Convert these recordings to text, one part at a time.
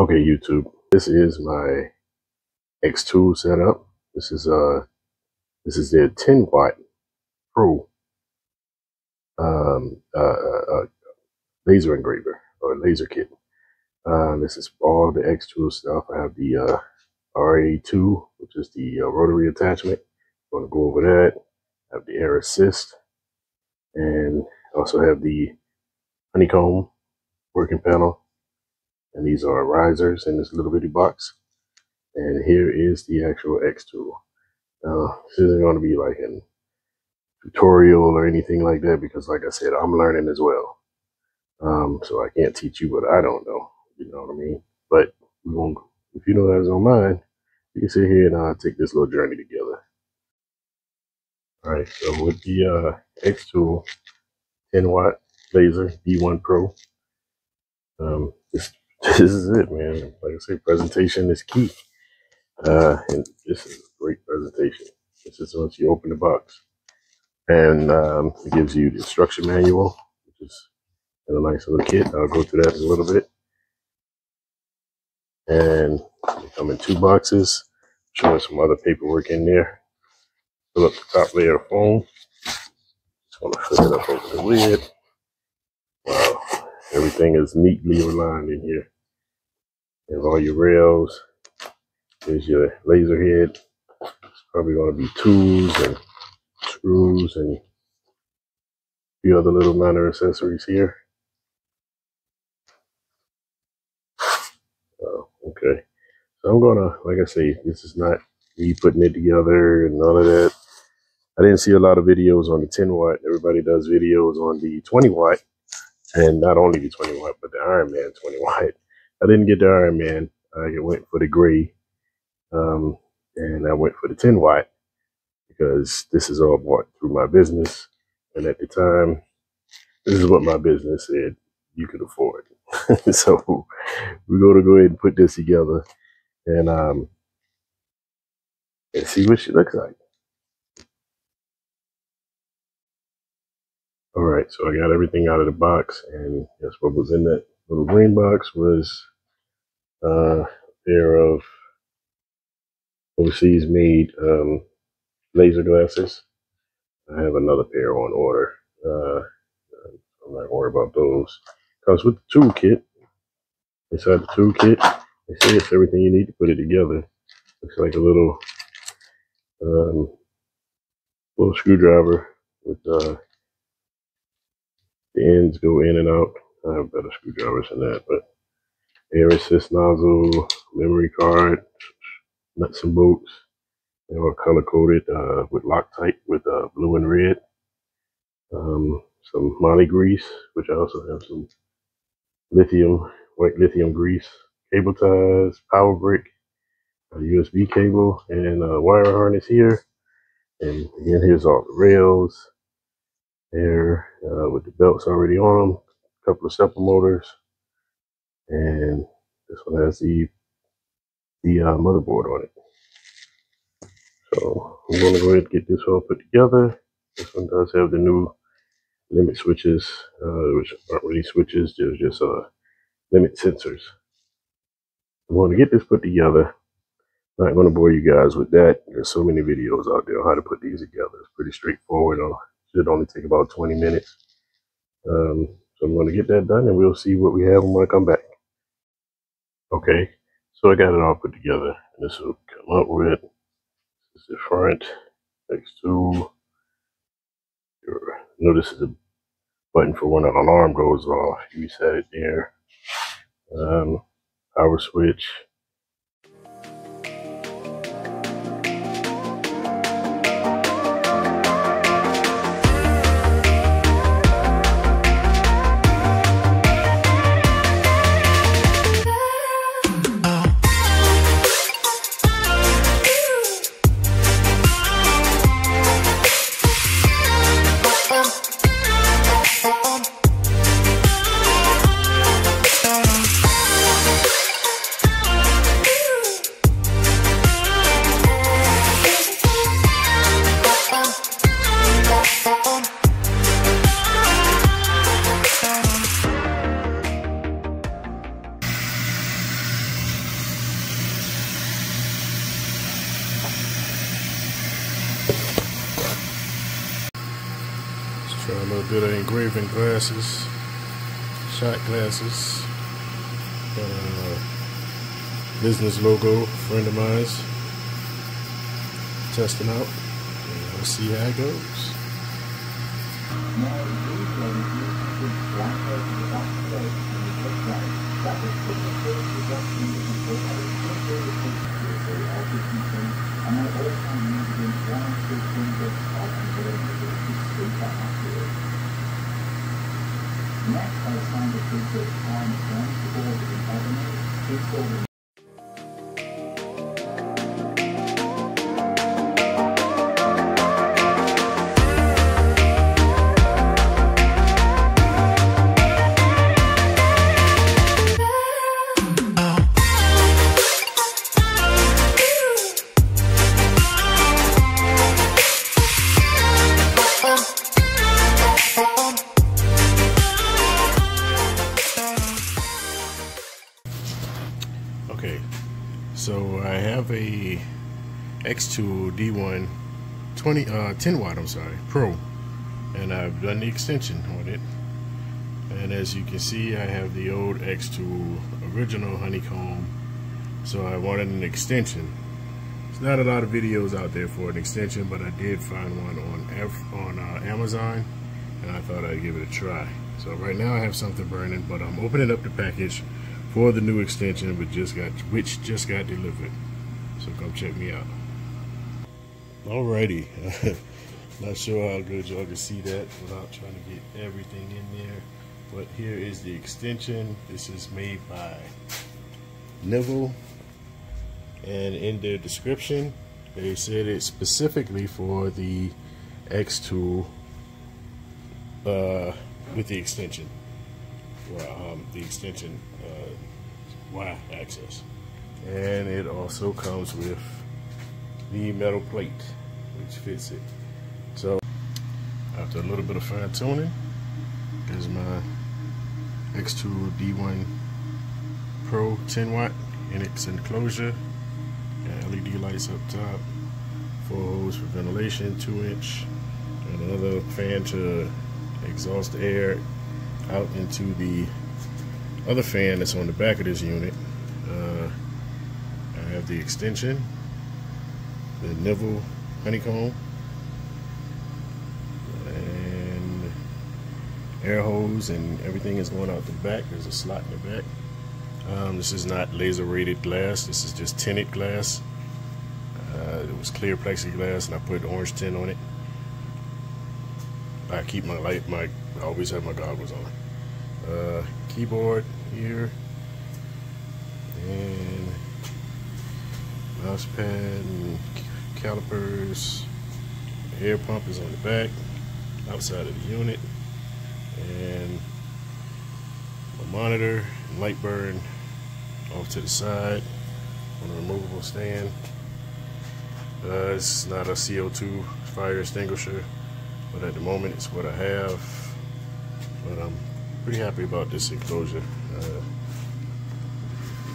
Okay, YouTube, this is my xTool setup. This is their 10 watt Pro laser engraver or laser kit. This is all the xTool stuff. I have the RA2, which is the rotary attachment. I'm gonna go over that. I have the Air Assist, and I also have the Honeycomb working panel. And these are risers in this little bitty box. And here is the actual xTool. Now, this isn't going to be like a tutorial or anything like that because, like I said, I'm learning as well. So I can't teach you what I don't know. You know what I mean? But we won't, if you know that's on mine, we can sit here and take this little journey together. All right. So with the xTool 10 watt laser D1 Pro, this is it, man. Like I say, presentation is key. And this is a great presentation. This is once you open the box. And it gives you the instruction manual, which is a nice little kit. I'll go through that in a little bit. And they come in 2 boxes. I'm showing some other paperwork in there. Fill up the top layer of foam. Just want to fill it up over the lid. Wow. Everything is neatly aligned in here. There's all your rails. There's your laser head. It's probably going to be tools and screws and a few other little minor accessories here. Oh, okay. So I'm going to, like I say, this is not me putting it together and none of that. I didn't see a lot of videos on the 10 watt. Everybody does videos on the 20 watt. And not only the 20 watt, but the Iron Man 20 watt. I didn't get the Iron Man. I went for the gray, and I went for the 10 watt because this is all bought through my business. And at the time, this is what my business said you could afford. So we're going to go ahead and put this together and see what she looks like. All right, so I got everything out of the box, and guess what was in that little green box was a pair of overseas-made laser glasses. I have another pair on order. I'm not worried about those. Comes with the tool kit. Inside the tool kit, they say it's everything you need to put it together. Looks like a little little screwdriver with the ends go in and out. I have better screwdrivers than that, but Air Assist nozzle, memory card, nuts and bolts. They are color coded with Loctite with blue and red. Some Moly grease, which I also have some lithium, white lithium grease. Cable ties, power brick, a USB cable, and a wire harness here. And again, here's all the rails. There with the belts already on them, a couple of stepper motors, and this one has the motherboard on it. So I'm going to go ahead and get this all put together. This one does have the new limit switches, which aren't really switches, they're just limit sensors. I'm going to get this put together. I'm not going to bore you guys with that. There's so many videos out there on how to put these together. It's pretty straightforward. Should only take about 20 minutes. So I'm going to get that done and we'll see what we have when I come back. Okay, so I got it all put together. This will come up with. This is the front. xTool. Notice is a button for when an alarm goes off. You set it there. Power switch. So a little bit of engraving glasses, shot glasses, business logo, friend of mine's. Testing out, and we'll see how it goes. So I have a xTool D1 10 watt, Pro, and I've done the extension on it. And as you can see, I have the old xTool original Honeycomb, so I wanted an extension. There's not a lot of videos out there for an extension, but I did find one on Amazon, and I thought I'd give it a try. So right now I have something burning, but I'm opening up the package for the new extension, which just got delivered. So come check me out. Alrighty, not sure how good y'all can see that without trying to get everything in there, but here is the extension. This is made by Nivel, and in their description, they said it's specifically for the xTool with the extension. Well, the extension Y axis, and it also comes with the metal plate which fits it. So after a little bit of fine tuning, here's my xTool D1 Pro 10 watt in its enclosure, and LED lights up top, 4 holes for ventilation, 2-inch, and another fan to exhaust air out into the other fan that's on the back of this unit. I have the extension, the Nivel Honeycomb, and air hose, and everything is going out the back. There's a slot in the back. This is not laser rated glass, this is just tinted glass. It was clear plexiglass and I put orange tint on it. I keep my light, I always have my goggles on. Keyboard here, and mouse pad, and calipers. Air pump is on the back, outside of the unit, and a monitor, and LightBurn off to the side on a removable stand. It's not a CO2 fire extinguisher, but at the moment it's what I have. But I'm pretty happy about this enclosure.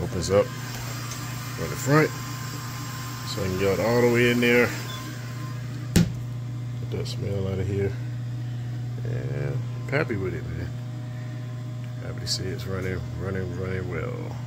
Opens up from the front, so I can get it all the way in there. Get that smell out of here. And I'm happy with it, man. Happy to see it's running well.